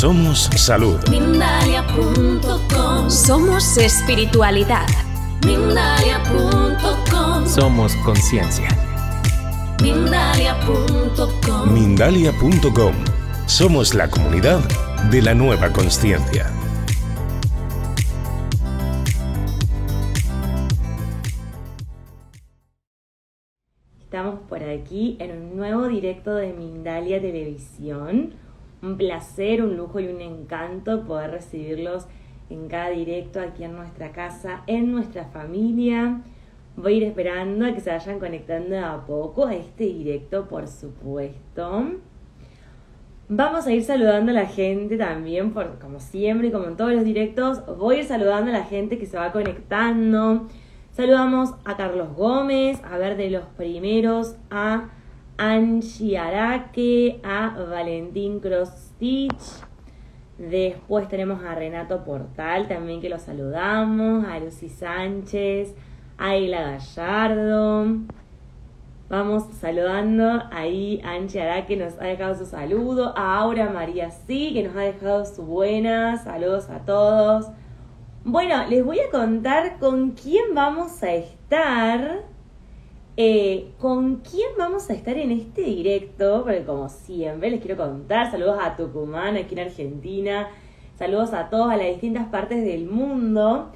Somos salud. Mindalia.com. Somos espiritualidad. Mindalia.com. Somos conciencia. Mindalia.com. Mindalia.com. Somos la comunidad de la nueva conciencia. Estamos por aquí en un nuevo directo de Mindalia Televisión. Un placer, un lujo y un encanto poder recibirlos en cada directo aquí en nuestra casa, en nuestra familia. Voy a ir esperando a que se vayan conectando a poco a este directo, por supuesto. Vamos a ir saludando a la gente también, como siempre, como en todos los directos. Voy a ir saludando a la gente que se va conectando. Saludamos a Carlos Gómez, a ver de los primeros, a Angie Araque, a Valentín Cross-Stitch. Después tenemos a Renato Portal, también que lo saludamos, a Lucy Sánchez, a Ayla Gallardo. Vamos saludando ahí a Angie Araque, nos ha dejado su saludo, a Aura María Sí, que nos ha dejado su buenas, saludos a todos. Bueno, les voy a contar con quién vamos a estar. ¿Con quién vamos a estar en este directo? Porque como siempre les quiero contar, saludos a Tucumán, aquí en Argentina, saludos a todos, a las distintas partes del mundo.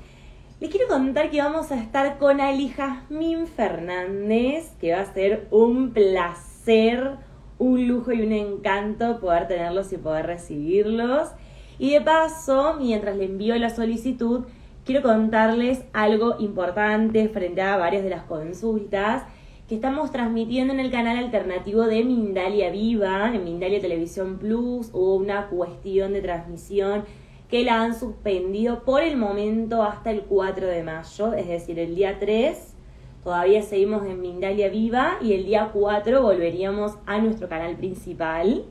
Les quiero contar que vamos a estar con Alijazmín Fernández, que va a ser un placer, un lujo y un encanto poder tenerlos y poder recibirlos. Y de paso, mientras le envío la solicitud, quiero contarles algo importante frente a varias de las consultas que estamos transmitiendo en el canal alternativo de Mindalia Viva, en Mindalia Televisión Plus. Hubo una cuestión de transmisión que la han suspendido por el momento hasta el 4 de mayo, es decir, el día 3 todavía seguimos en Mindalia Viva y el día 4 volveríamos a nuestro canal principal.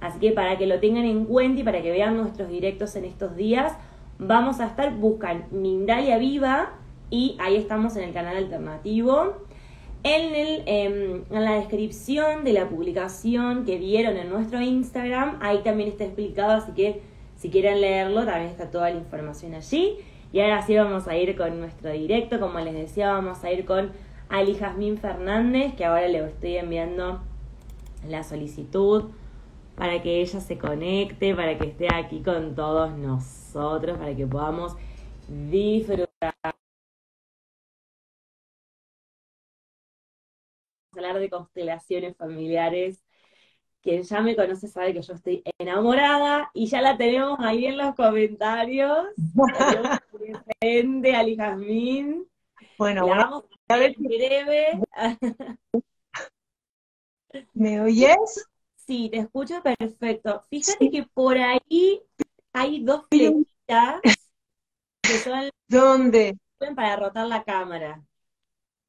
Así que para que lo tengan en cuenta y para que vean nuestros directos en estos días, vamos a estar, buscan Mindalia Viva y ahí estamos en el canal alternativo. En la descripción de la publicación que vieron en nuestro Instagram, ahí también está explicado, así que si quieren leerlo, también está toda la información allí. Y ahora sí vamos a ir con nuestro directo. Como les decía, vamos a ir con Alijazmín Fernández, que ahora le estoy enviando la solicitud para que ella se conecte, para que esté aquí con todos nosotros. Para que podamos disfrutar. Vamos a hablar de constelaciones familiares. Quien ya me conoce sabe que yo estoy enamorada y ya la tenemos ahí en los comentarios. Presente, Alijazmín. Bueno, la vamos a ver en breve. ¿Me oyes? Sí, te escucho perfecto. Fíjate sí, que por ahí hay dos flechitas que son ¿dónde? Para rotar la cámara.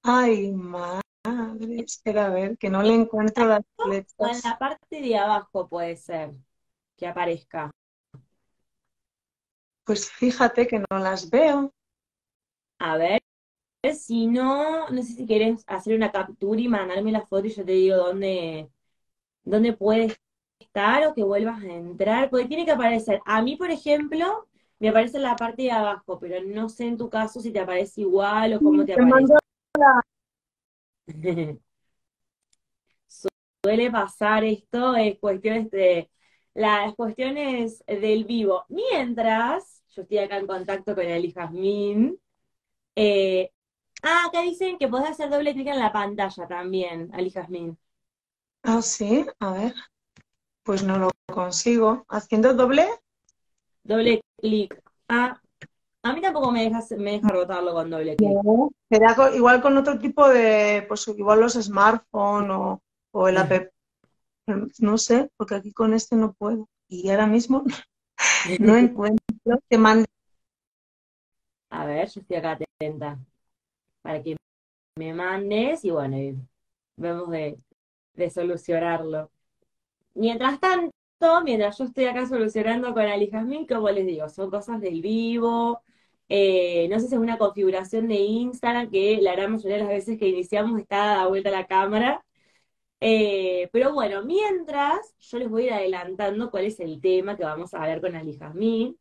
Ay, madre, espera a ver, que no le encuentro las flechas. O en la parte de abajo puede ser que aparezca. Pues fíjate que no las veo. A ver, si no, no sé si quieres hacer una captura y mandarme la foto y yo te digo dónde puedes estar o que vuelvas a entrar, porque tiene que aparecer. A mí, por ejemplo, me aparece en la parte de abajo, pero no sé en tu caso si te aparece igual o cómo te aparece. Suele pasar esto, es cuestiones de las cuestiones del vivo. Mientras, yo estoy acá en contacto con Alijazmín. Acá dicen que podés hacer doble clic en la pantalla también, Alijazmín. Ah, sí, a ver. Pues no lo consigo. ¿Haciendo doble clic? Ah, a mí tampoco me deja rotarlo con doble clic. Será igual con otro tipo de, pues igual los smartphones o el app. No sé, porque aquí con este no puedo. Y ahora mismo no encuentro. Te mando. A ver, yo estoy acá atenta. Para que me mandes y bueno, y vemos de solucionarlo. Mientras tanto, mientras yo estoy acá solucionando con Alijazmín, como les digo, son cosas del vivo, no sé si es una configuración de Instagram que la gran mayoría de las veces que iniciamos está dada vuelta la cámara, Pero bueno, mientras yo les voy a ir adelantando cuál es el tema que vamos a ver con Alijazmín,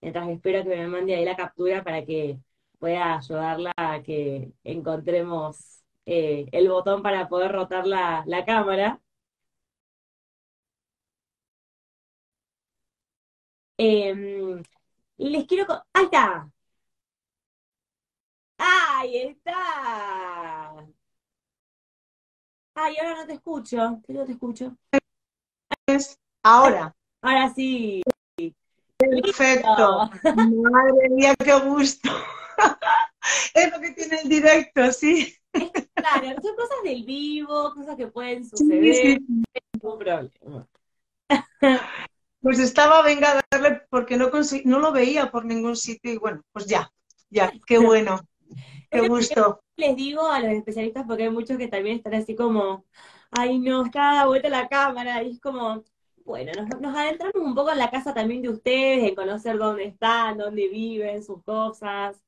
mientras espero que me mande ahí la captura para que pueda ayudarla a que encontremos el botón para poder rotar la cámara. Les quiero... ¡Ahí está! ¡Ahí está! Ay, ahora no te escucho. ¿Qué no te escucho? Ahora. Ahora sí. Perfecto. Madre mía, qué gusto. Es lo que tiene el directo, sí. Claro, son cosas del vivo, cosas que pueden suceder. Sí, sí. No hay ningún problema. Pues estaba, venga, a darle, porque no lo veía por ningún sitio y bueno, pues ya, qué bueno. Qué gusto. Les digo a los especialistas, porque hay muchos que también están así como, ay no, está vuelta la cámara, y es como, bueno, nos adentramos un poco en la casa también de ustedes, en conocer dónde están, dónde viven, sus cosas.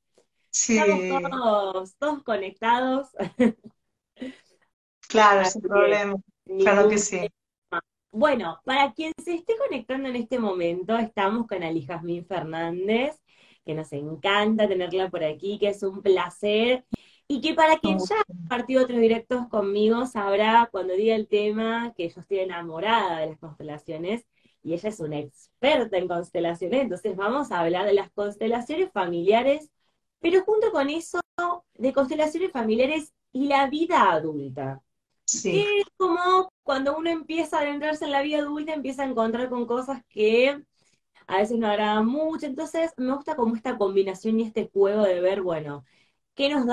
Sí. Estamos todos conectados. Claro, sin problema, claro que sí. Bueno, para quien se esté conectando en este momento, estamos con Alijazmín Fernández, que nos encanta tenerla por aquí, que es un placer, y que para quien ya ha compartido otros directos conmigo sabrá cuando diga el tema que yo estoy enamorada de las constelaciones, y ella es una experta en constelaciones, entonces vamos a hablar de las constelaciones familiares, pero junto con eso, de constelaciones familiares y la vida adulta. Sí. Que es como cuando uno empieza a adentrarse en la vida adulta, empieza a encontrar con cosas que a veces no agradan mucho, entonces me gusta como esta combinación y este juego de ver, bueno, qué nos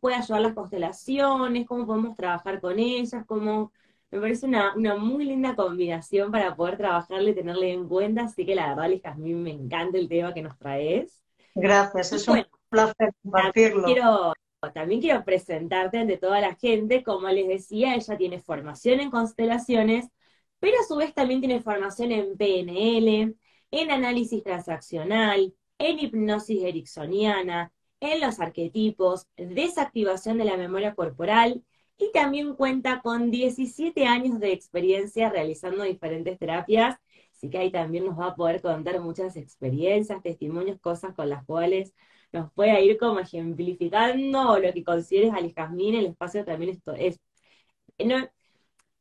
puede ayudar las constelaciones, cómo podemos trabajar con ellas, cómo, me parece una muy linda combinación para poder trabajarle y tenerle en cuenta, así que la verdad, Alijazmín, me encanta el tema que nos traes. Gracias, es un placer compartirlo. También quiero presentarte ante toda la gente, como les decía, ella tiene formación en constelaciones, pero a su vez también tiene formación en PNL, en análisis transaccional, en hipnosis ericksoniana, en los arquetipos, desactivación de la memoria corporal, y también cuenta con 17 años de experiencia realizando diferentes terapias, así que ahí también nos va a poder contar muchas experiencias, testimonios, cosas con las cuales nos pueda ir como ejemplificando lo que consideres, Alijazmín. El espacio también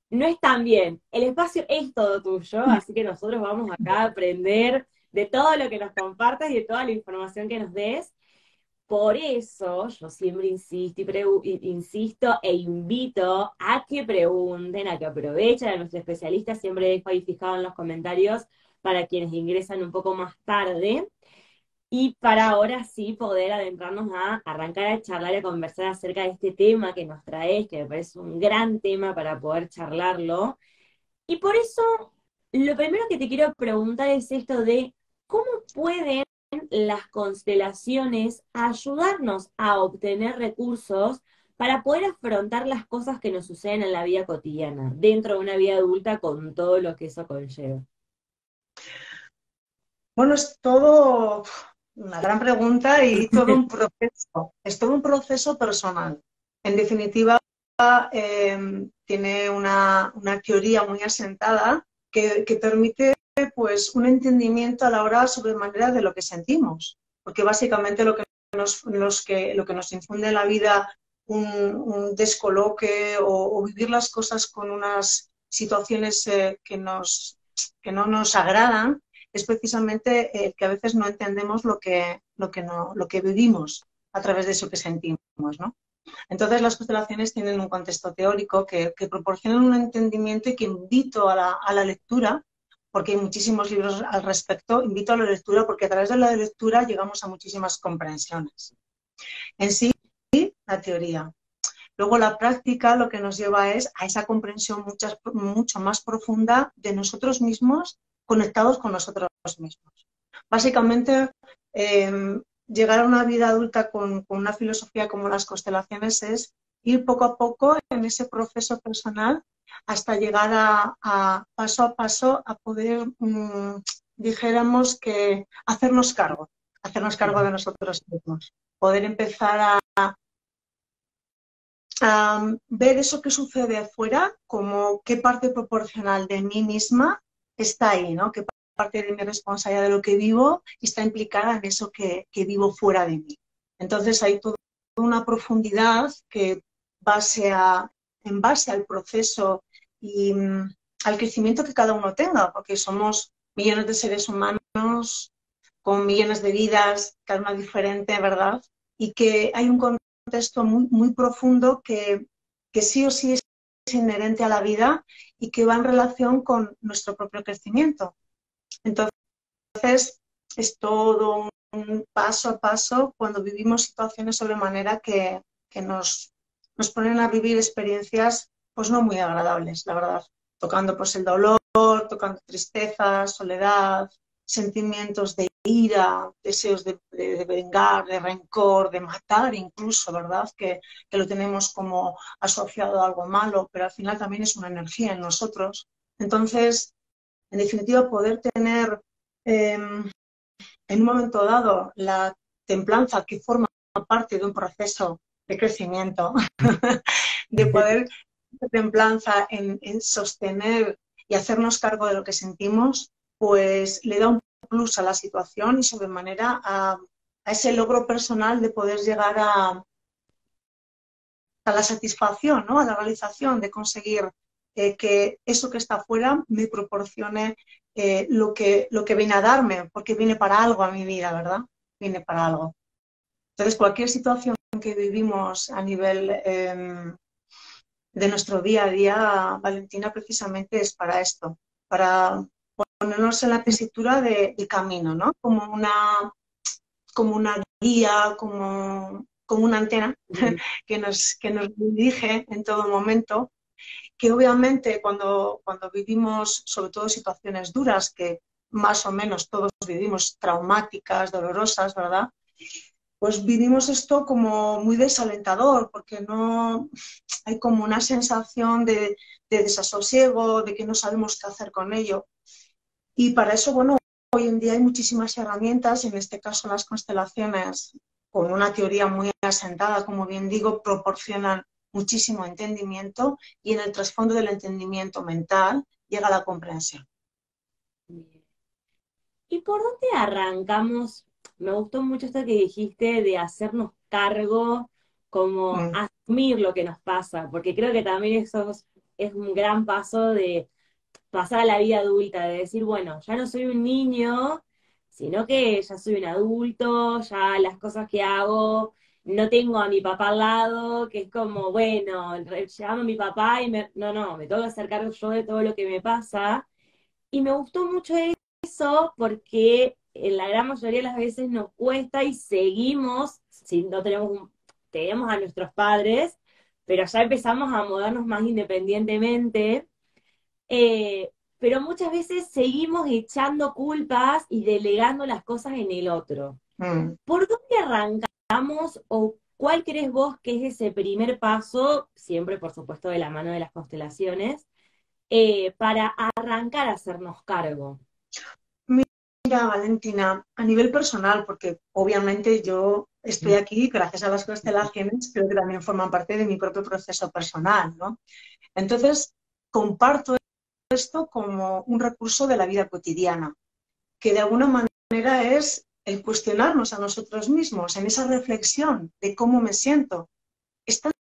no es tan bien, el espacio es todo tuyo, así que nosotros vamos acá a aprender de todo lo que nos compartas y de toda la información que nos des. Por eso yo siempre insisto e invito a que pregunten, a que aprovechen a nuestro especialista, siempre dejo ahí fijado en los comentarios para quienes ingresan un poco más tarde. Y para ahora sí poder adentrarnos a arrancar a charlar y a conversar acerca de este tema que nos traes, que me parece un gran tema para poder charlarlo. Y por eso, lo primero que te quiero preguntar es esto de ¿cómo pueden las constelaciones ayudarnos a obtener recursos para poder afrontar las cosas que nos suceden en la vida cotidiana, dentro de una vida adulta con todo lo que eso conlleva? Bueno, es todo... una gran pregunta y todo un proceso. Es todo un proceso personal. En definitiva, tiene una teoría muy asentada que permite pues, un entendimiento a la hora sobremanera de lo que sentimos. Porque básicamente lo que nos infunde en la vida un descoloque o vivir las cosas con unas situaciones que no nos agradan, es precisamente el que a veces no entendemos lo que vivimos a través de eso que sentimos, ¿no? Entonces las constelaciones tienen un contexto teórico que proporcionan un entendimiento y que invito a la lectura, porque hay muchísimos libros al respecto, invito a la lectura porque a través de la lectura llegamos a muchísimas comprensiones. En sí, la teoría. Luego la práctica lo que nos lleva es a esa comprensión mucho más profunda de nosotros mismos, conectados con nosotros mismos. Básicamente, llegar a una vida adulta con una filosofía como las constelaciones es ir poco a poco en ese proceso personal hasta llegar a paso a poder, dijéramos que, hacernos cargo de nosotros mismos, poder empezar a ver eso que sucede afuera, como qué parte proporcional de mí misma está ahí, ¿no? Qué parte de mi responsabilidad de lo que vivo está implicada en eso que vivo fuera de mí. Entonces hay toda una profundidad que en base al proceso y al crecimiento que cada uno tenga, porque somos millones de seres humanos con millones de vidas, cada una diferente, ¿verdad? Y que hay un contexto muy, muy profundo que sí o sí es inherente a la vida y que va en relación con nuestro propio crecimiento. Entonces, es todo un paso a paso cuando vivimos situaciones sobremanera que nos ponen a vivir experiencias pues no muy agradables, la verdad. Tocando pues el dolor, tocando tristeza, soledad, sentimientos de ira, deseos de vengar, de rencor, de matar incluso, ¿verdad? Que lo tenemos como asociado a algo malo, pero al final también es una energía en nosotros. Entonces, en definitiva, poder tener en un momento dado la templanza que forma parte de un proceso de crecimiento, de poder templanza en sostener y hacernos cargo de lo que sentimos, pues le da un plus a la situación y sobremanera a ese logro personal de poder llegar a la satisfacción, ¿no? A la realización de conseguir que eso que está afuera me proporcione lo que viene a darme, porque viene para algo a mi vida, ¿verdad? Viene para algo. Entonces, cualquier situación que vivimos a nivel de nuestro día a día, Valentina, precisamente es para esto, para ponernos en la tesitura del camino, ¿no? Como una guía, como una antena que nos dirige en todo momento, que obviamente cuando vivimos sobre todo situaciones duras, que más o menos todos vivimos, traumáticas, dolorosas, ¿verdad? Pues vivimos esto como muy desalentador, porque no hay como una sensación de desasosiego, de que no sabemos qué hacer con ello. Y para eso, bueno, hoy en día hay muchísimas herramientas, en este caso las constelaciones, con una teoría muy asentada, como bien digo, proporcionan muchísimo entendimiento, y en el trasfondo del entendimiento mental llega la comprensión. ¿Y por dónde arrancamos? Me gustó mucho esto que dijiste de hacernos cargo, como asumir lo que nos pasa, porque creo que también eso es un gran paso de pasar a la vida adulta, de decir, bueno, ya no soy un niño, sino que ya soy un adulto, ya las cosas que hago... No tengo a mi papá al lado, que es como, bueno, llamo a mi papá y me tengo que hacer cargo yo de todo lo que me pasa. Y me gustó mucho eso porque en la gran mayoría de las veces nos cuesta y seguimos, si no tenemos a nuestros padres, pero ya empezamos a movernos más independientemente. Pero muchas veces seguimos echando culpas y delegando las cosas en el otro. ¿Por dónde arranca? ¿O cuál crees vos que es ese primer paso, siempre por supuesto de la mano de las constelaciones, para arrancar a hacernos cargo? Mira, Valentina, a nivel personal, porque obviamente yo estoy aquí gracias a las constelaciones, pero que también forman parte de mi propio proceso personal, ¿no? Entonces, comparto esto como un recurso de la vida cotidiana, que de alguna manera es... el cuestionarnos a nosotros mismos, en esa reflexión de cómo me siento. Es tan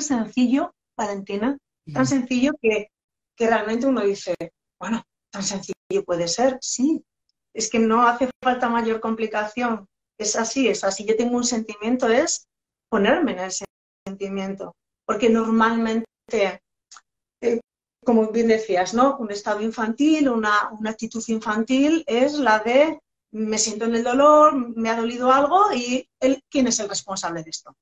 sencillo, Valentina, tan sencillo que realmente uno dice, bueno, tan sencillo puede ser, sí. Es que no hace falta mayor complicación. Es así. Yo tengo un sentimiento, es ponerme en ese sentimiento. Porque normalmente, como bien decías, ¿no? Un estado infantil, una actitud infantil es la de... me siento en el dolor, me ha dolido algo y ¿quién es el responsable de esto?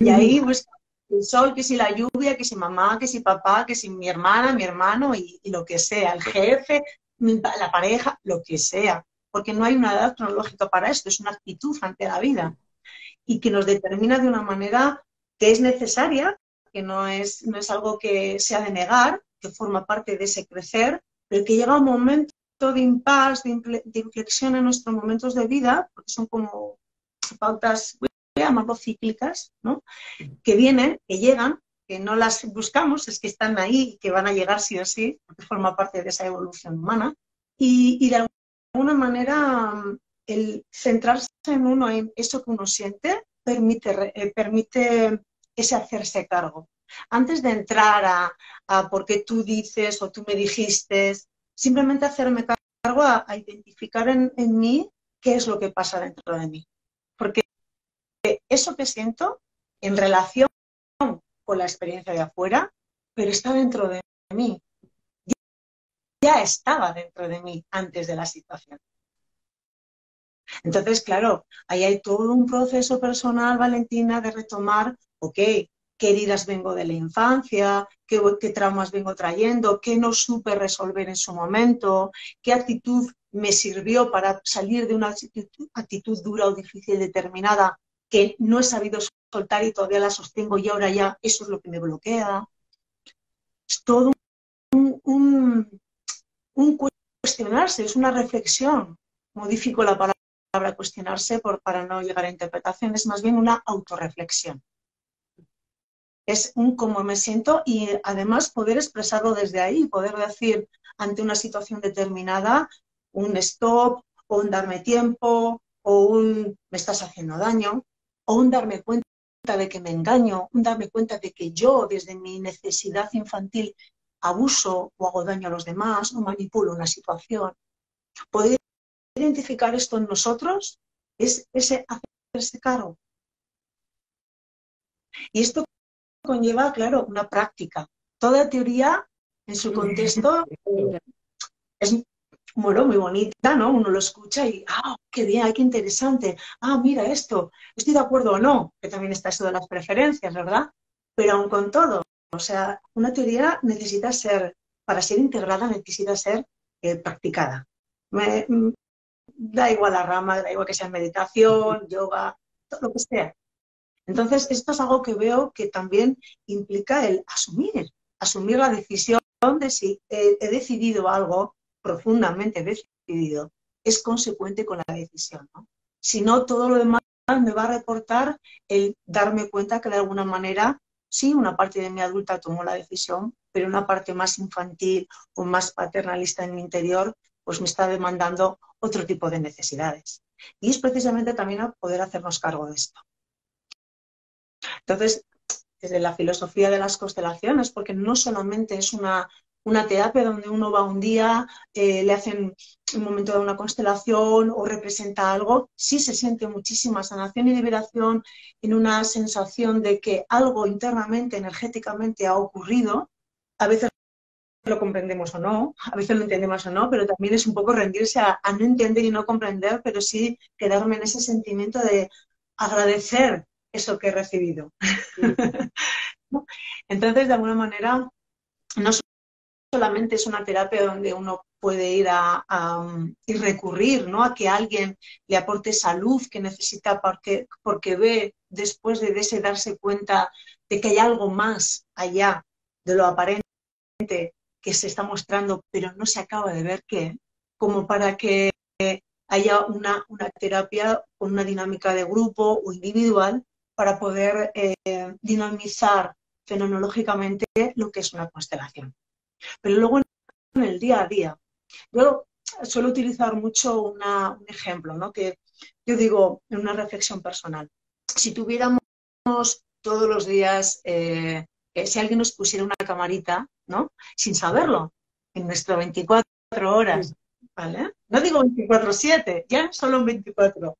Y ahí pues, el sol, que si la lluvia, que si mamá, que si papá, que si mi hermana, mi hermano y lo que sea, el jefe, la pareja, lo que sea. Porque no hay una edad cronológica para esto, es una actitud ante la vida y que nos determina de una manera que es necesaria, que no es algo que se ha de negar, que forma parte de ese crecer, pero que llega un momento de impasse, de inflexión en nuestros momentos de vida, porque son como pautas, voy llamarlo cíclicas, ¿no? Que vienen, que llegan, que no las buscamos, es que están ahí y que van a llegar sí o sí, porque forma parte de esa evolución humana. Y de alguna manera el centrarse en uno, en eso que uno siente, permite ese hacerse cargo. Antes de entrar a por qué tú dices o tú me dijiste, simplemente hacerme cargo a identificar en mí qué es lo que pasa dentro de mí. Porque eso que siento en relación con la experiencia de afuera, pero está dentro de mí. Ya estaba dentro de mí antes de la situación. Entonces, claro, ahí hay todo un proceso personal, Valentina, de retomar, ok, qué heridas vengo de la infancia, qué traumas vengo trayendo, qué no supe resolver en su momento, qué actitud me sirvió para salir de una actitud dura o difícil determinada que no he sabido soltar y todavía la sostengo y ahora ya eso es lo que me bloquea. Es todo un cuestionarse, es una reflexión. Modifico la palabra cuestionarse para no llegar a interpretación, es más bien una autorreflexión. Es un cómo me siento y además poder expresarlo desde ahí, poder decir ante una situación determinada un stop, o un darme tiempo, o un me estás haciendo daño, o un darme cuenta de que me engaño, un darme cuenta de que yo desde mi necesidad infantil abuso o hago daño a los demás o manipulo una situación. Poder identificar esto en nosotros es ese hacerse cargo. Y esto conlleva, claro, una práctica. Toda teoría en su contexto es bueno, muy bonita, ¿no? Uno lo escucha y ¡ah, qué bien, qué interesante! ¡Ah, mira esto! ¿Estoy de acuerdo o no? Que también está eso de las preferencias, ¿verdad? Pero aún con todo, o sea, una teoría necesita ser, para ser integrada, necesita ser practicada. Da igual la rama, da igual que sea meditación, yoga, todo lo que sea. Entonces, esto es algo que veo que también implica el asumir la decisión de si he decidido algo, profundamente decidido, es consecuente con la decisión, ¿no? Si no, todo lo demás me va a reportar el darme cuenta que de alguna manera, sí, una parte de mi adulta tomó la decisión, pero una parte más infantil o más paternalista en mi interior, pues me está demandando otro tipo de necesidades. Y es precisamente también a poder hacernos cargo de esto. Entonces, desde la filosofía de las constelaciones, porque no solamente es una terapia donde uno va un día, le hacen un momento de una constelación o representa algo, sí se siente muchísima sanación y liberación en una sensación de que algo internamente, energéticamente ha ocurrido. A veces lo comprendemos o no, a veces lo entendemos o no, pero también es un poco rendirse a no entender y no comprender, pero sí quedarme en ese sentimiento de agradecer eso que he recibido. Entonces, de alguna manera, no solamente es una terapia donde uno puede ir y recurrir, ¿no?, a que alguien le aporte esa luz que necesita porque ve, después de ese darse cuenta de que hay algo más allá de lo aparente que se está mostrando, pero no se acaba de ver qué, como para que haya una terapia con una dinámica de grupo o individual para poder dinamizar fenomenológicamente lo que es una constelación. Pero luego en el día a día, yo suelo utilizar mucho un ejemplo, ¿no?, que yo digo en una reflexión personal. Si tuviéramos todos los días, si alguien nos pusiera una camarita, ¿no?, sin saberlo, en nuestras 24 horas, ¿vale? No digo 24/7, ya solo 24.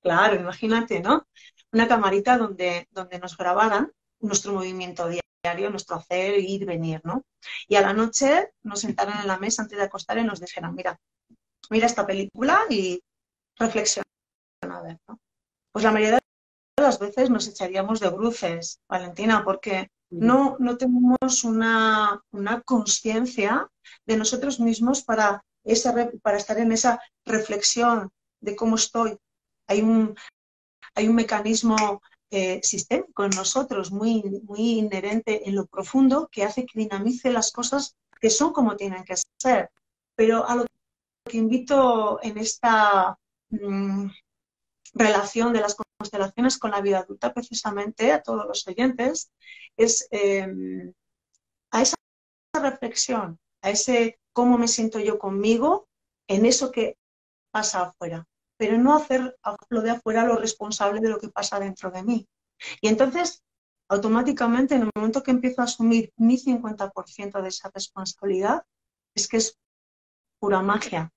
Claro, imagínate, ¿no? Una camarita donde nos grabaran nuestro movimiento diario, nuestro hacer, ir, venir, ¿no? Y a la noche nos sentaran en la mesa antes de acostar y nos dijeran, mira esta película y reflexiona a ver, ¿no? Pues la mayoría de las veces nos echaríamos de bruces, Valentina, porque no tenemos una conciencia de nosotros mismos para estar en esa reflexión de cómo estoy. Hay un mecanismo sistémico en nosotros muy, muy inherente en lo profundo que hace que dinamice las cosas que son como tienen que ser. Pero a lo que invito en esta relación de las constelaciones con la vida adulta, precisamente a todos los oyentes, es a esa reflexión, a ese cómo me siento yo conmigo en eso que pasa afuera, pero no hacer lo de afuera lo responsable de lo que pasa dentro de mí. Y entonces, automáticamente, en el momento que empiezo a asumir mi 50% de esa responsabilidad, es que es pura magia,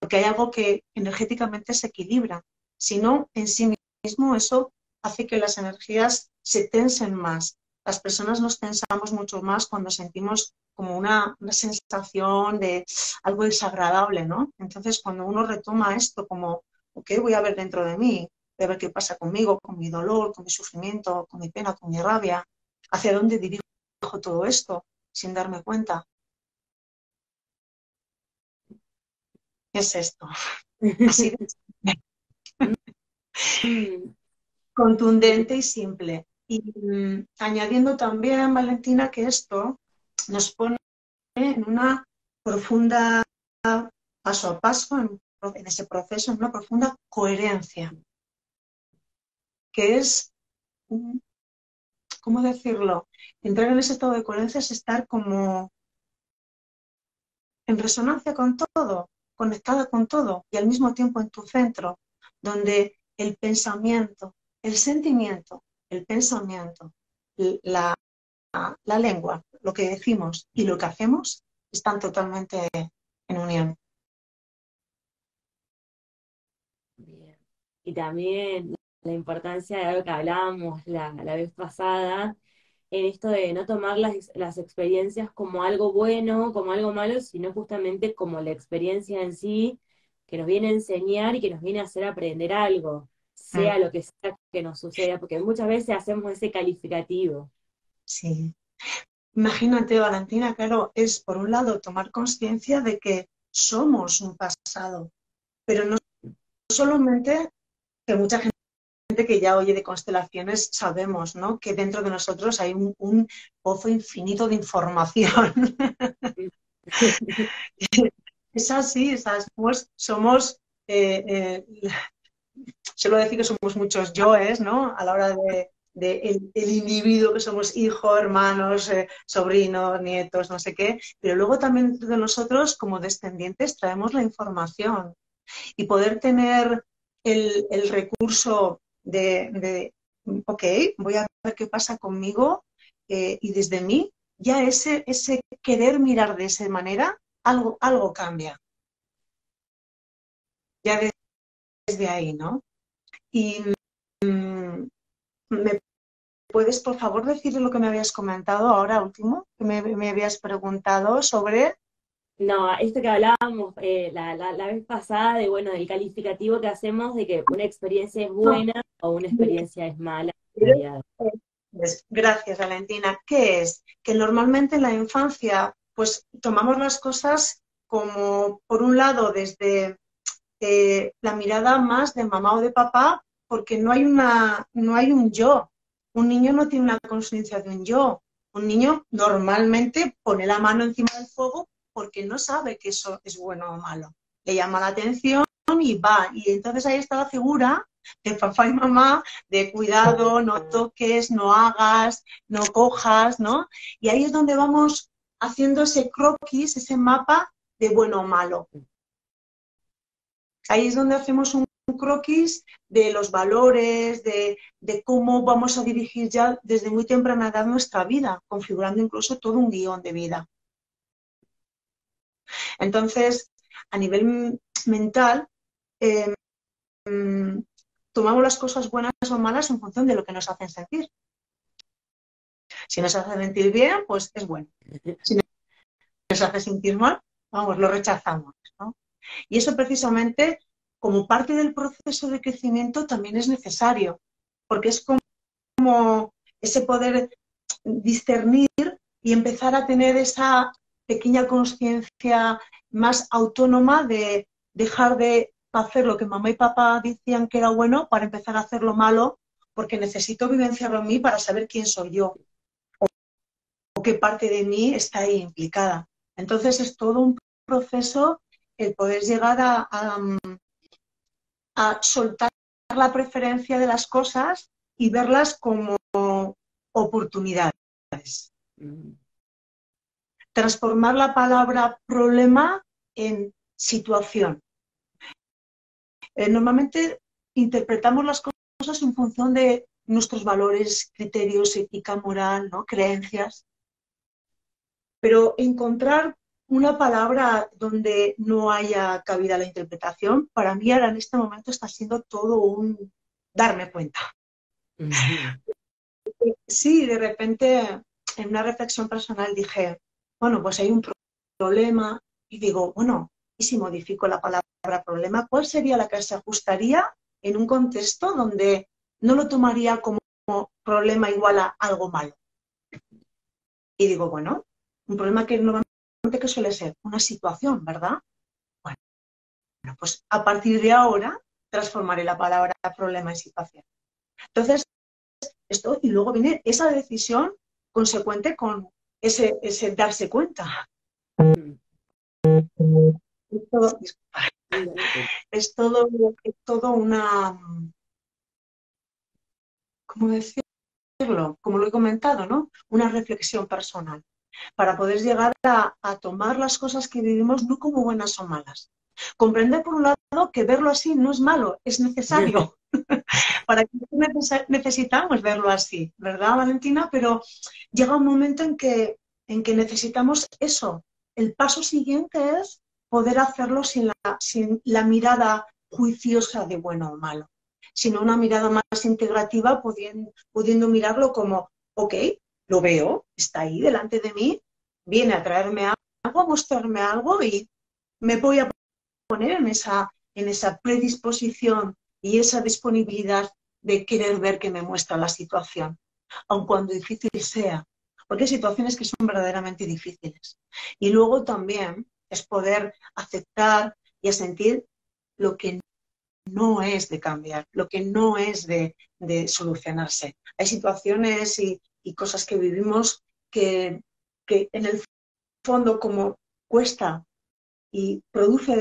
porque hay algo que energéticamente se equilibra. Si no, en sí mismo eso hace que las energías se tensen más. Las personas nos tensamos mucho más cuando sentimos como una sensación de algo desagradable, ¿no? Entonces, cuando uno retoma esto como, ok, voy a ver dentro de mí, voy a ver qué pasa conmigo, con mi dolor, con mi sufrimiento, con mi pena, con mi rabia, hacia dónde dirijo todo esto sin darme cuenta. ¿Qué es esto? Así de... contundente y simple. Y añadiendo también, Valentina, que esto nos pone en una profunda, paso a paso, en ese proceso, en una profunda coherencia, que es, ¿cómo decirlo? Entrar en ese estado de coherencia es estar como en resonancia con todo, conectada con todo y al mismo tiempo en tu centro, donde el pensamiento, el sentimiento, la lengua, lo que decimos y lo que hacemos están totalmente en unión. Bien. Y también la importancia de algo que hablábamos la vez pasada, en esto de no tomar las experiencias como algo bueno, como algo malo, sino justamente como la experiencia en sí, que nos viene a enseñar y que nos viene a hacer aprender algo, sea lo que sea que nos suceda, porque muchas veces hacemos ese calificativo. Sí. Imagínate, Valentina, claro, es por un lado tomar conciencia de que somos un pasado, pero no solamente que mucha gente que ya oye de constelaciones sabemos, ¿no?, que dentro de nosotros hay un pozo infinito de información. Es así, pues somos, suelo decir que somos muchos yoes, ¿no?, a la hora de el individuo, que somos hijos, hermanos, sobrinos, nietos, no sé qué, pero luego también de nosotros como descendientes traemos la información y poder tener el recurso de ok, voy a ver qué pasa conmigo y desde mí, ya ese querer mirar de esa manera, algo cambia. Ya desde ahí, ¿no? Y ¿me puedes, por favor, decir lo que me habías comentado ahora último? Que me habías preguntado sobre... No, esto que hablábamos la vez pasada de, bueno, del calificativo que hacemos de que una experiencia es buena o una experiencia es mala. Gracias, Valentina. ¿Qué es? Que normalmente en la infancia, pues, tomamos las cosas como, por un lado, desde la mirada más de mamá o de papá, porque no hay un yo. Un niño no tiene una conciencia de un yo. Un niño normalmente pone la mano encima del fuego porque no sabe que eso es bueno o malo. Le llama la atención y va. Y entonces ahí está la figura de papá y mamá, de cuidado, no toques, no hagas, no cojas, ¿no? Y ahí es donde vamos haciendo ese croquis, ese mapa de bueno o malo. Ahí es donde hacemos un croquis de los valores, de cómo vamos a dirigir ya desde muy temprana edad nuestra vida, configurando incluso todo un guión de vida. Entonces, a nivel mental, tomamos las cosas buenas o malas en función de lo que nos hacen sentir. Si nos hace sentir bien, pues es bueno. Si nos hace sentir mal, vamos, lo rechazamos, ¿no? Y eso precisamente, como parte del proceso de crecimiento, también es necesario, porque es como ese poder discernir y empezar a tener esa pequeña conciencia más autónoma de dejar de hacer lo que mamá y papá decían que era bueno para empezar a hacer lo malo, porque necesito vivenciarlo en mí para saber quién soy yo o qué parte de mí está ahí implicada. Entonces es todo un proceso el poder llegar a soltar la preferencia de las cosas y verlas como oportunidades. Transformar la palabra problema en situación. Normalmente interpretamos las cosas en función de nuestros valores, criterios, ética, moral, ¿no? Creencias. Pero encontrar una palabra donde no haya cabida la interpretación, para mí ahora en este momento está siendo todo un darme cuenta. Sí, de repente en una reflexión personal dije, bueno, pues hay un problema y digo, bueno, ¿y si modifico la palabra problema? ¿Cuál sería la que se ajustaría en un contexto donde no lo tomaría como problema igual a algo malo? Y digo, bueno, un problema que normalmente que suele ser una situación, ¿verdad? Bueno, pues a partir de ahora transformaré la palabra problema en situación. Entonces, esto, y luego viene esa decisión consecuente con ese darse cuenta. Es todo una... ¿Cómo decirlo? Como lo he comentado, ¿no? Una reflexión personal. Para poder llegar a tomar las cosas que vivimos no como buenas o malas. Comprender, por un lado, que verlo así no es malo, es necesario. Para que necesitamos verlo así, ¿verdad, Valentina? Pero llega un momento en que necesitamos eso. El paso siguiente es poder hacerlo sin la mirada juiciosa de bueno o malo, sino una mirada más integrativa, pudiendo mirarlo como, ok, lo veo, está ahí delante de mí, viene a traerme algo, a mostrarme algo y me voy a poner en esa predisposición y esa disponibilidad de querer ver que me muestra la situación, aun cuando difícil sea, porque hay situaciones que son verdaderamente difíciles. Y luego también es poder aceptar y a sentir lo que no es de cambiar, lo que no es de solucionarse. Hay situaciones y cosas que vivimos que en el fondo, como cuesta y produce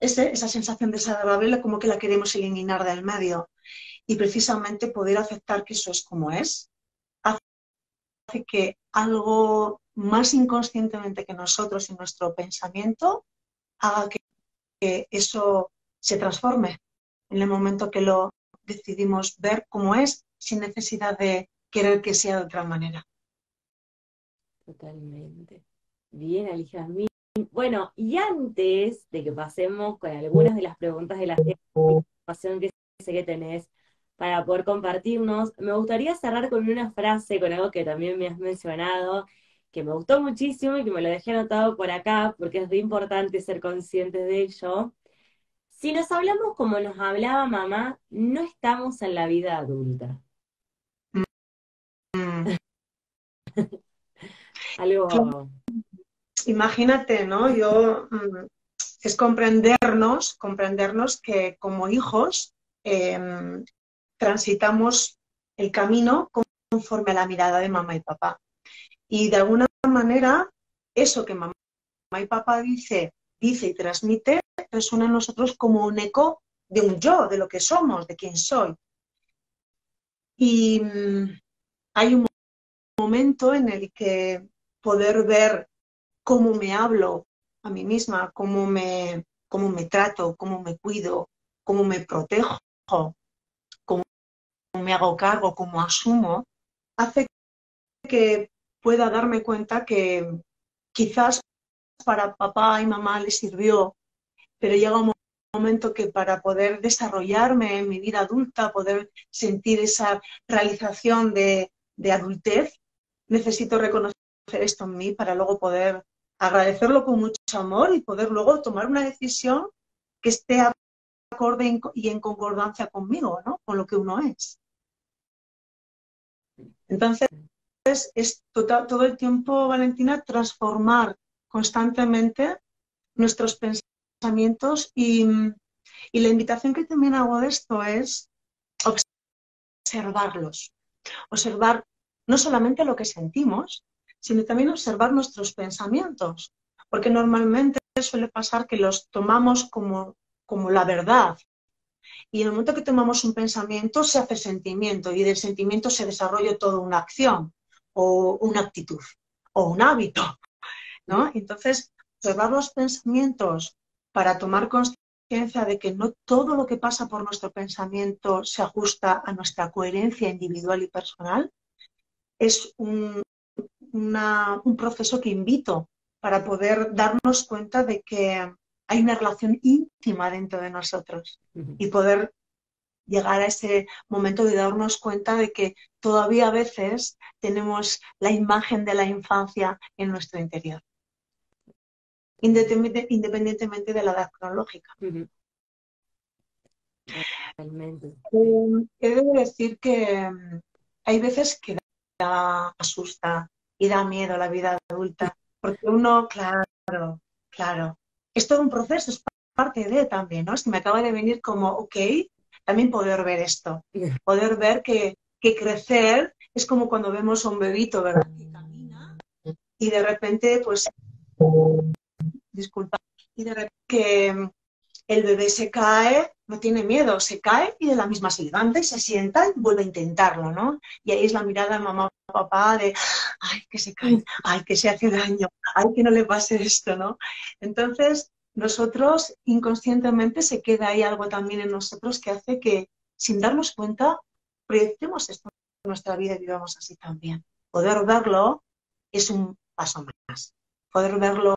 esa sensación desagradable, como que la queremos eliminar del medio. Y precisamente poder aceptar que eso es como es, hace que algo más inconscientemente que nosotros y nuestro pensamiento haga que eso se transforme en el momento que lo decidimos ver como es, sin necesidad de querer que sea de otra manera. Totalmente. Bien, Alijazmín. Bueno, y antes de que pasemos con algunas de las preguntas de la información que sé que tenés para poder compartirnos, me gustaría cerrar con una frase, con algo que también me has mencionado, que me gustó muchísimo y que me lo dejé anotado por acá, porque es muy importante ser conscientes de ello. Si nos hablamos como nos hablaba mamá, no estamos en la vida adulta. Algo... Imagínate, ¿no? Es comprendernos que como hijos transitamos el camino conforme a la mirada de mamá y papá. Y de alguna manera, eso que mamá y papá dice y transmite, resuena en nosotros como un eco de un yo, de lo que somos, de quién soy. Y hay un momento en el que poder ver cómo me hablo a mí misma, cómo me trato, cómo me cuido, cómo me protejo, cómo me hago cargo, cómo asumo, hace que pueda darme cuenta que quizás para papá y mamá les sirvió, pero llega un momento que para poder desarrollarme en mi vida adulta, poder sentir esa realización de adultez, necesito reconocer esto en mí para luego poder agradecerlo con mucho amor y poder luego tomar una decisión que esté acorde y en concordancia conmigo, ¿no? Con lo que uno es. Entonces, es todo el tiempo, Valentina, transformar constantemente nuestros pensamientos y la invitación que también hago de esto es observarlos. Observar no solamente lo que sentimos, sino también observar nuestros pensamientos, porque normalmente suele pasar que los tomamos como la verdad, Y en el momento que tomamos un pensamiento se hace sentimiento y del sentimiento se desarrolla toda una acción o una actitud o un hábito, ¿no? Entonces, observar los pensamientos para tomar conciencia de que no todo lo que pasa por nuestro pensamiento se ajusta a nuestra coherencia individual y personal es un proceso que invito para poder darnos cuenta de que hay una relación íntima dentro de nosotros y poder llegar a ese momento de darnos cuenta de que todavía a veces tenemos la imagen de la infancia en nuestro interior, independientemente de la edad cronológica. Realmente. He de decir que hay veces que asusta y da miedo la vida adulta, porque uno, claro, es todo un proceso, es parte de también, ¿no? Es que me acaba de venir como, ok, también poder ver esto, poder ver que crecer es como cuando vemos a un bebito, ¿verdad? Que camina y de repente, pues, disculpa, y de repente que el bebé se cae, no tiene miedo, se cae y de la misma se levanta y se sienta y vuelve a intentarlo, ¿no? Y ahí es la mirada de mamá o papá de, ay, que se cae, ay, que se hace daño, ay, que no le pase esto, ¿no? Entonces, nosotros inconscientemente se queda ahí algo también en nosotros que hace que, sin darnos cuenta, proyectemos esto en nuestra vida y vivamos así también. Poder verlo es un paso más. Poder verlo,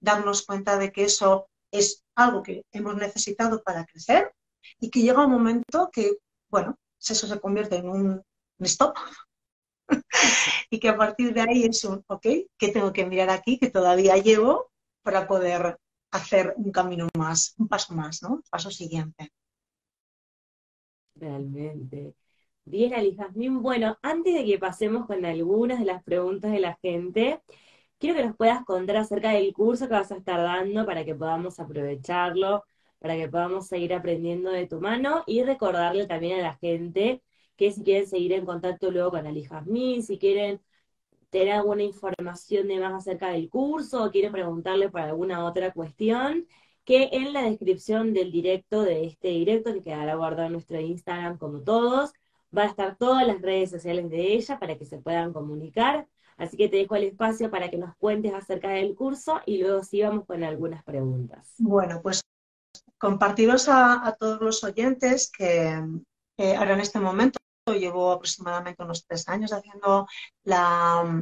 darnos cuenta de que eso es algo que hemos necesitado para crecer y que llega un momento que, bueno, eso se convierte en un stop y que a partir de ahí es un, ok, ¿qué tengo que mirar aquí? Que todavía llevo para poder hacer un camino más, un paso más, ¿no? Un paso siguiente. Realmente. Bien, Alijazmín. Bueno, antes de que pasemos con algunas de las preguntas de la gente, quiero que nos puedas contar acerca del curso que vas a estar dando para que podamos aprovecharlo, para que podamos seguir aprendiendo de tu mano y recordarle también a la gente que si quieren seguir en contacto luego con Alijazmín, si quieren tener alguna información de más acerca del curso o quieren preguntarle por alguna otra cuestión, que en la descripción del directo, de este directo que quedará guardado en nuestro Instagram como todos, van a estar todas las redes sociales de ella para que se puedan comunicar. Así que te dejo el espacio para que nos cuentes acerca del curso y luego sí vamos con algunas preguntas. Bueno, pues compartiros a todos los oyentes que ahora en este momento llevo aproximadamente unos 3 años haciendo la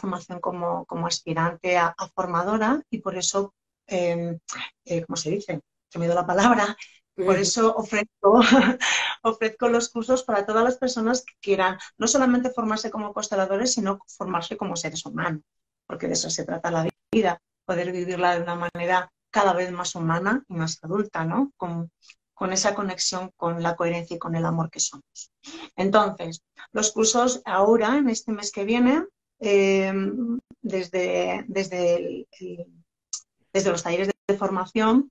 formación como aspirante a formadora y por eso, ¿cómo se dice? Se me dio la palabra. Por eso ofrezco los cursos para todas las personas que quieran no solamente formarse como consteladores, sino formarse como seres humanos, porque de eso se trata la vida, poder vivirla de una manera cada vez más humana y más adulta, ¿no? Con esa conexión con la coherencia y con el amor que somos. Entonces, los cursos ahora, en este mes que viene, desde los talleres de formación,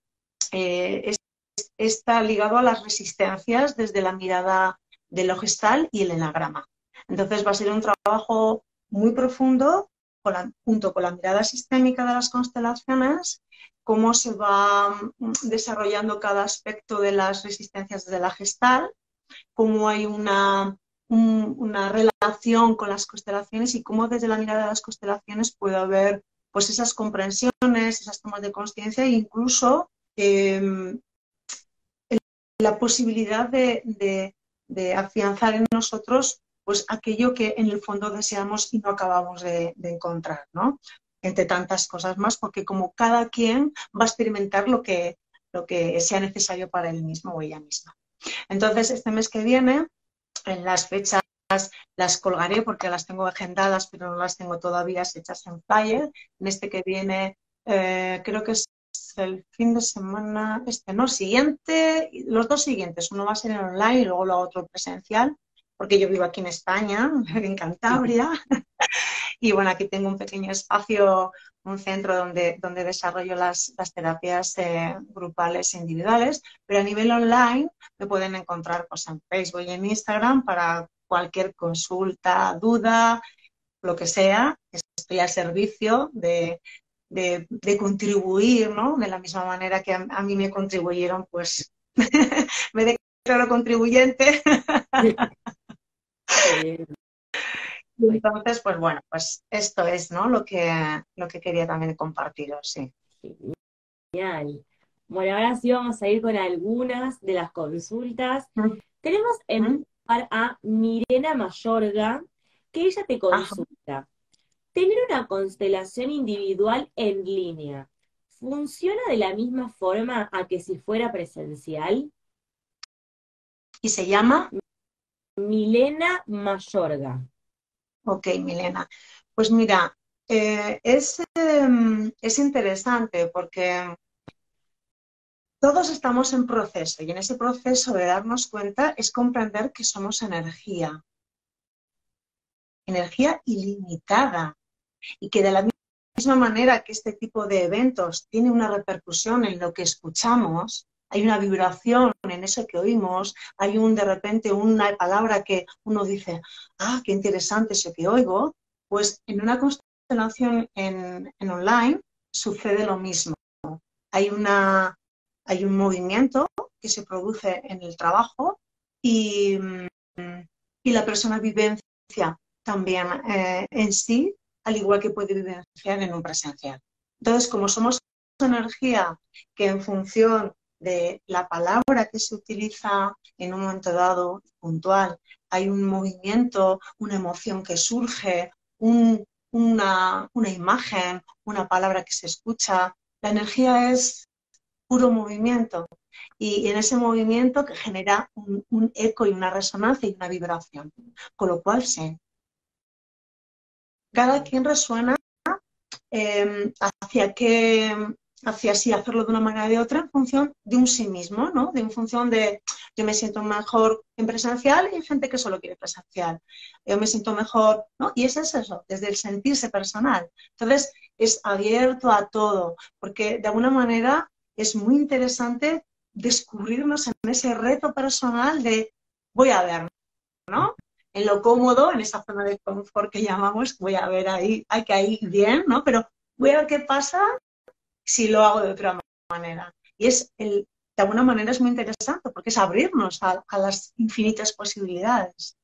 está ligado a las resistencias desde la mirada de lo gestal y el enagrama. Entonces va a ser un trabajo muy profundo junto con la mirada sistémica de las constelaciones, cómo se va desarrollando cada aspecto de las resistencias desde la gestal, cómo hay una relación con las constelaciones y cómo desde la mirada de las constelaciones puede haber pues, esas comprensiones, esas tomas de conciencia e incluso la posibilidad de afianzar en nosotros pues aquello que en el fondo deseamos y no acabamos de encontrar, ¿no? Entre tantas cosas más, porque como cada quien va a experimentar lo que sea necesario para él mismo o ella misma. Entonces, este mes que viene, en las fechas las colgaré porque las tengo agendadas, pero no las tengo todavía hechas en flyer. En este que viene, creo que es el fin de semana, siguiente, los 2 siguientes, uno va a ser en online y luego lo otro presencial, porque yo vivo aquí en España, en Cantabria, y bueno, aquí tengo un pequeño espacio, un centro donde desarrollo las terapias grupales e individuales, pero a nivel online me pueden encontrar pues, en Facebook y en Instagram para cualquier consulta, duda, lo que sea, estoy al servicio de contribuir, ¿no? De la misma manera que a mí me contribuyeron, pues, Me declaro contribuyente. Y entonces, pues bueno, pues esto es, ¿no?, lo que quería también compartiros, sí. Genial. Bueno, ahora sí vamos a ir con algunas de las consultas. Tenemos en par a Mirena Mayorga, que ella te consulta. Ajá. Tener una constelación individual en línea, ¿funciona de la misma forma a que si fuera presencial? ¿Y se llama? Milena Mayorga. Ok, Milena. Pues mira, es interesante porque todos estamos en proceso, y en ese proceso de darnos cuenta es comprender que somos energía. Energía ilimitada. Y que de la misma manera que este tipo de eventos tiene una repercusión en lo que escuchamos, hay una vibración en eso que oímos, hay un de repente una palabra que uno dice, ah, qué interesante eso que oigo, pues en una constelación en online sucede lo mismo. Hay un movimiento que se produce en el trabajo y la persona vivencia también en sí, al igual que puede vivenciar en un presencial. Entonces, como somos energía que en función de la palabra que se utiliza en un momento dado puntual, hay un movimiento, una emoción que surge, una imagen, una palabra que se escucha, la energía es puro movimiento, y en ese movimiento que genera un eco y una resonancia y una vibración, con lo cual sí. Cada quien resuena hacia sí, hacerlo de una manera o de otra en función de un sí mismo, ¿no? En función de, yo me siento mejor en presencial, y hay gente que solo quiere presencial. Yo me siento mejor, ¿no? Y eso es eso, desde el sentirse personal. Entonces, es abierto a todo, porque de alguna manera es muy interesante descubrirnos en ese reto personal de, voy a ver, ¿no? En lo cómodo, en esa zona de confort que llamamos, voy a ver ahí, hay que ir bien, ¿no? Pero voy a ver qué pasa si lo hago de otra manera. Y es de alguna manera es muy interesante porque es abrirnos a las infinitas posibilidades.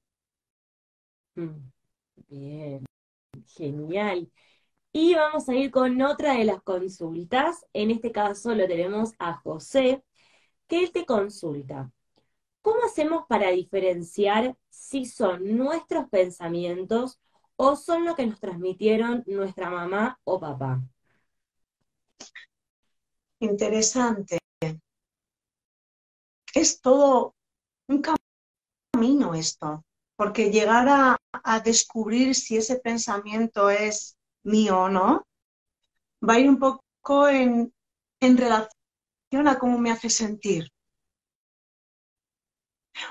Bien, genial. Y vamos a ir con otra de las consultas. En este caso lo tenemos a José, que él te consulta. ¿Cómo hacemos para diferenciar si son nuestros pensamientos o son lo que nos transmitieron nuestra mamá o papá? Interesante. Es todo un camino esto, porque llegar a descubrir si ese pensamiento es mío o no, va a ir un poco en relación a cómo me hace sentir.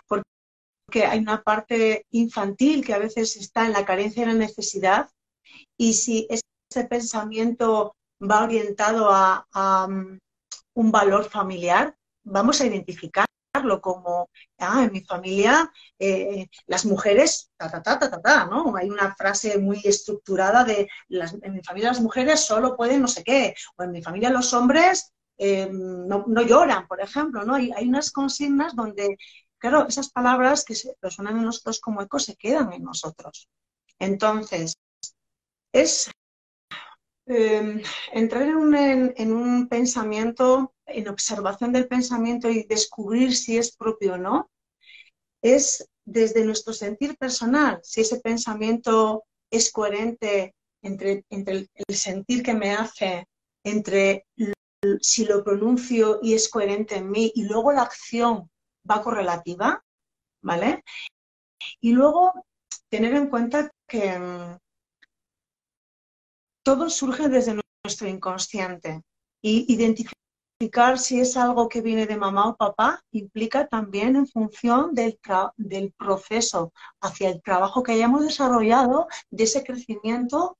Porque hay una parte infantil que a veces está en la carencia y la necesidad, y si ese pensamiento va orientado a un valor familiar, vamos a identificarlo como, en mi familia las mujeres, ta, ta, ta, ta, ta, ta, ¿no? Hay una frase muy estructurada de, en mi familia las mujeres solo pueden no sé qué, o en mi familia los hombres no lloran, por ejemplo, ¿no? Hay unas consignas donde, claro, esas palabras que resuenan en nosotros como eco se quedan en nosotros. Entonces, es entrar en un pensamiento, en observación del pensamiento y descubrir si es propio o no, es desde nuestro sentir personal, si ese pensamiento es coherente entre el sentir que me hace, si lo pronuncio y es coherente en mí, y luego la acción va correlativa, ¿vale? Y luego tener en cuenta que todo surge desde nuestro inconsciente, y identificar si es algo que viene de mamá o papá implica también en función del proceso hacia el trabajo que hayamos desarrollado, de ese crecimiento,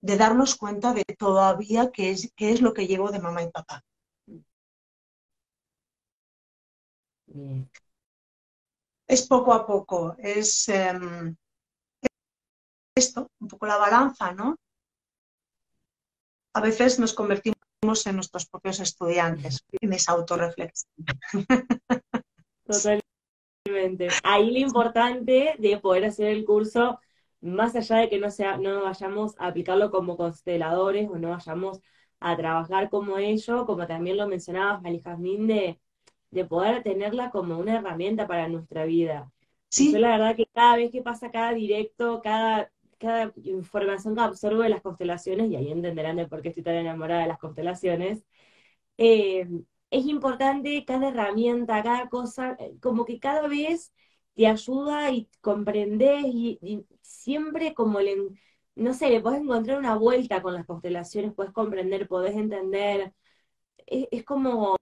de darnos cuenta de todavía qué es lo que llevo de mamá y papá. Bien. Es poco a poco, es esto, un poco la balanza, ¿no? A veces nos convertimos en nuestros propios estudiantes, en esa autorreflexión. Totalmente. Ahí lo importante de poder hacer el curso, más allá de que no vayamos a aplicarlo como consteladores o no vayamos a trabajar como ello, como también lo mencionabas, Alijazmín, de poder tenerla como una herramienta para nuestra vida. Sí. Yo la verdad que cada vez que pasa cada directo, cada información que absorbo de las constelaciones, y ahí entenderán de por qué estoy tan enamorada de las constelaciones, es importante cada herramienta, cada cosa, como que cada vez te ayuda y comprendés, y siempre como le podés encontrar una vuelta con las constelaciones, podés comprender, podés entender, es como...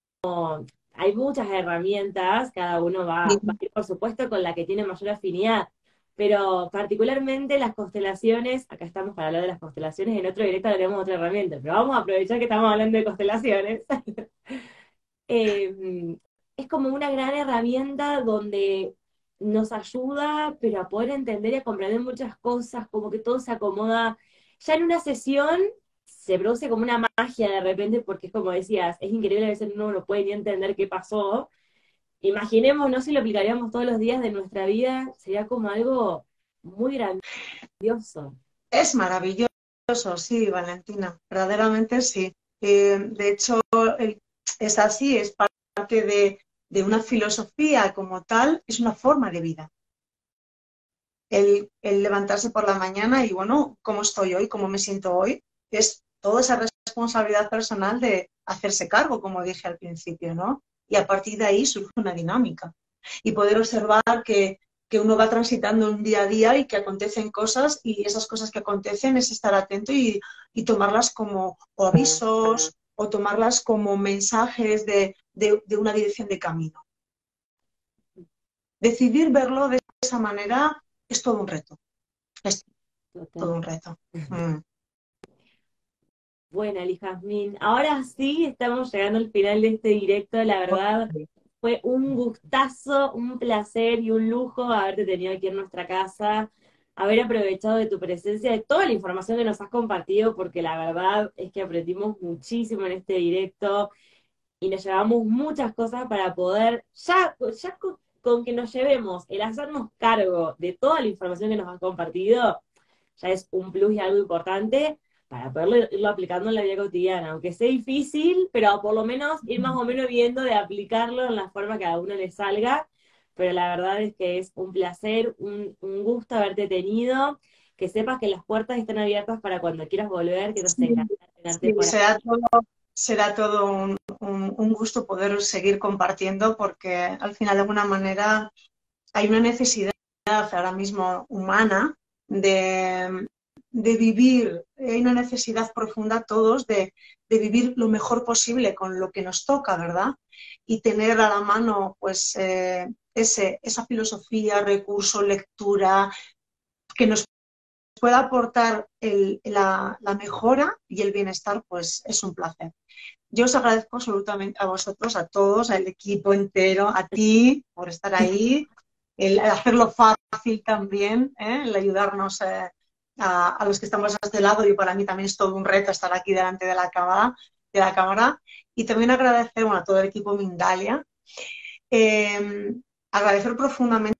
Hay muchas herramientas, cada uno va a ir, por supuesto, con la que tiene mayor afinidad, pero particularmente las constelaciones, acá estamos para hablar de las constelaciones, en otro directo haremos otra herramienta, pero vamos a aprovechar que estamos hablando de constelaciones. Es como una gran herramienta donde nos ayuda, pero a poder entender y a comprender muchas cosas, como que todo se acomoda. Ya en una sesión se produce como una magia de repente, porque es como decías, es increíble, a veces uno no puede ni entender qué pasó. Imaginémonos si lo aplicaríamos todos los días de nuestra vida, sería como algo muy grandioso. Es maravilloso, sí, Valentina, verdaderamente sí. De hecho, es así, es parte de una filosofía como tal, es una forma de vida. El levantarse por la mañana y, bueno, cómo estoy hoy, cómo me siento hoy, es toda esa responsabilidad personal de hacerse cargo, como dije al principio, ¿no? Y a partir de ahí surge una dinámica. Y poder observar que uno va transitando un día a día y que acontecen cosas, y esas cosas que acontecen es estar atento y tomarlas como o avisos o tomarlas como mensajes de una dirección de camino. Decidir verlo de esa manera es todo un reto. Es todo un reto. Bueno, Alijazmín, ahora sí estamos llegando al final de este directo, la verdad fue un gustazo, un placer y un lujo haberte tenido aquí en nuestra casa, haber aprovechado de tu presencia, de toda la información que nos has compartido, porque la verdad es que aprendimos muchísimo en este directo y nos llevamos muchas cosas para poder, ya con que nos llevemos el hacernos cargo de toda la información que nos has compartido, ya es un plus y algo importante, para poder irlo aplicando en la vida cotidiana, aunque sea difícil, pero por lo menos ir más o menos viendo de aplicarlo en la forma que a uno le salga, pero la verdad es que es un placer, un gusto haberte tenido, que sepas que las puertas están abiertas para cuando quieras volver, que nos encantará tenerte por aquí. Será todo un gusto poder seguir compartiendo, porque al final de alguna manera hay una necesidad ahora mismo humana de vivir, hay una necesidad profunda todos de vivir lo mejor posible con lo que nos toca, ¿verdad? Y tener a la mano pues esa filosofía, recurso, lectura, que nos pueda aportar la mejora y el bienestar, pues es un placer. Yo os agradezco absolutamente a vosotros, a todos, al equipo entero, a ti por estar ahí, el hacerlo fácil también, el ayudarnos a los que estamos de este lado, y para mí también es todo un reto estar aquí delante de la cámara, y también agradecer a todo el equipo Mindalia, agradecer profundamente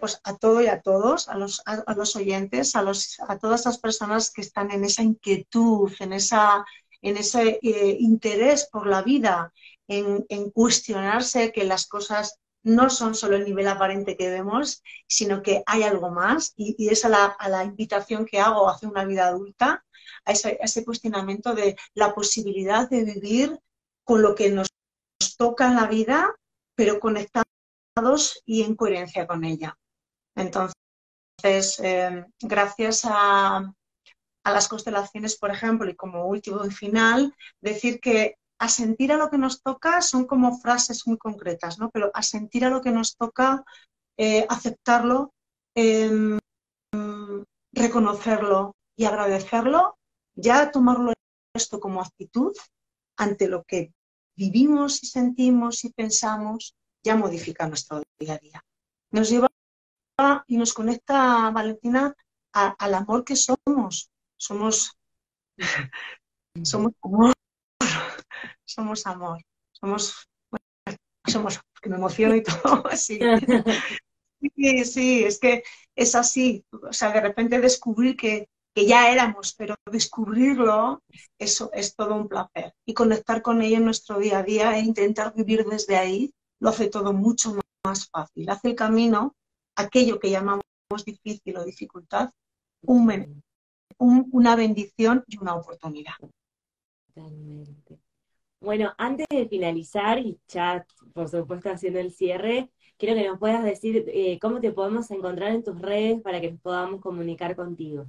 pues a todo y a todos, a los oyentes, a todas esas personas que están en esa inquietud, en ese interés por la vida, en cuestionarse que las cosas no son solo el nivel aparente que vemos, sino que hay algo más, y es a la invitación que hago hacia una vida adulta, a ese cuestionamiento de la posibilidad de vivir con lo que nos toca en la vida, pero conectados y en coherencia con ella. Entonces, gracias a las constelaciones, por ejemplo, y como último y final, decir que a sentir a lo que nos toca son como frases muy concretas, ¿no? Pero a sentir a lo que nos toca, aceptarlo, reconocerlo y agradecerlo, ya tomarlo esto como actitud ante lo que vivimos y sentimos y pensamos, ya modifica nuestro día a día. Nos lleva y nos conecta, Valentina, al amor que somos. Somos amor. somos amor, somos, bueno, somos, que me emociono y todo, sí. Sí, sí, es que es así, o sea, de repente descubrir que ya éramos, pero descubrirlo, eso es todo un placer. Y conectar con ello en nuestro día a día e intentar vivir desde ahí, lo hace todo mucho más fácil. Hace el camino, aquello que llamamos difícil o dificultad, una bendición y una oportunidad. Totalmente. Bueno, antes de finalizar, y ya, por supuesto, haciendo el cierre, quiero que nos puedas decir cómo te podemos encontrar en tus redes para que nos podamos comunicar contigo.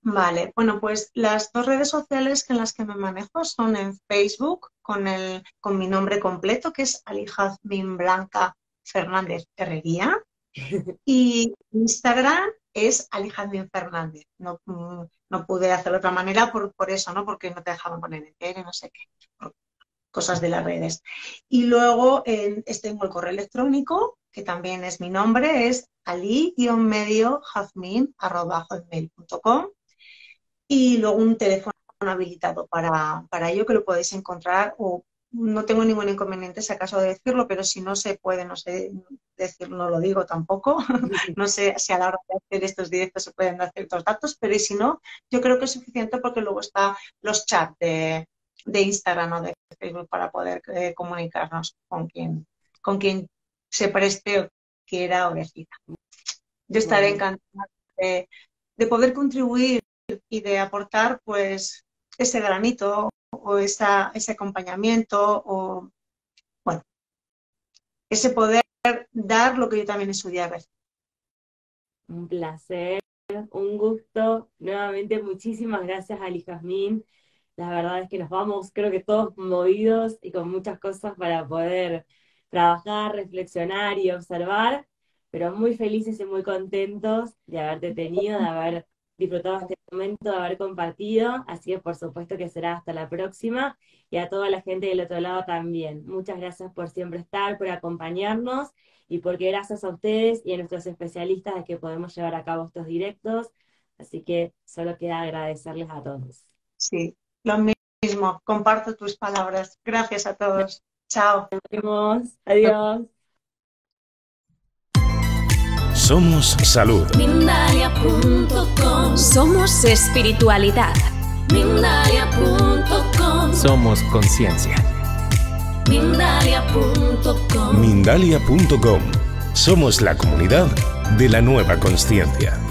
Vale, bueno, pues las dos redes sociales en las que me manejo son en Facebook, con mi nombre completo, que es Alijazmín Blanca Fernández Herrería, y Instagram es Alijazmín Fernández. No pude hacer de otra manera por eso, ¿no? Porque no te dejaban poner el tele, no sé qué, cosas de las redes. Y luego tengo el correo electrónico, que también es mi nombre, es ali-jazmin@hotmail.com, y luego un teléfono habilitado para ello, que lo podéis encontrar, o no tengo ningún inconveniente si acaso de decirlo, pero si no se puede, no sé decir, no lo digo tampoco, no sé si a la hora de hacer estos directos se pueden dar ciertos datos, pero y si no, yo creo que es suficiente porque luego están los chats de Instagram o de Facebook para poder comunicarnos con quien se preste o quiera o decida. Yo estaré encantada de poder contribuir y de aportar pues ese granito o ese acompañamiento o, bueno, ese poder dar lo que yo también estudié a veces. Un placer, un gusto. Nuevamente, muchísimas gracias, Alijazmín. La verdad es que nos vamos, creo que todos movidos y con muchas cosas para poder trabajar, reflexionar y observar, pero muy felices y muy contentos de haberte tenido, de haber disfrutado este momento, de haber compartido, así que por supuesto que será hasta la próxima, y a toda la gente del otro lado también. Muchas gracias por siempre estar, por acompañarnos, y porque gracias a ustedes y a nuestros especialistas es que podemos llevar a cabo estos directos, así que solo queda agradecerles a todos. Sí. Lo mismo, comparto tus palabras. Gracias a todos. Chao. Nos vemos. Adiós. Somos salud. Mindalia.com. Somos espiritualidad. Mindalia.com. Somos conciencia. Mindalia.com. Mindalia.com. Somos la comunidad de la nueva conciencia.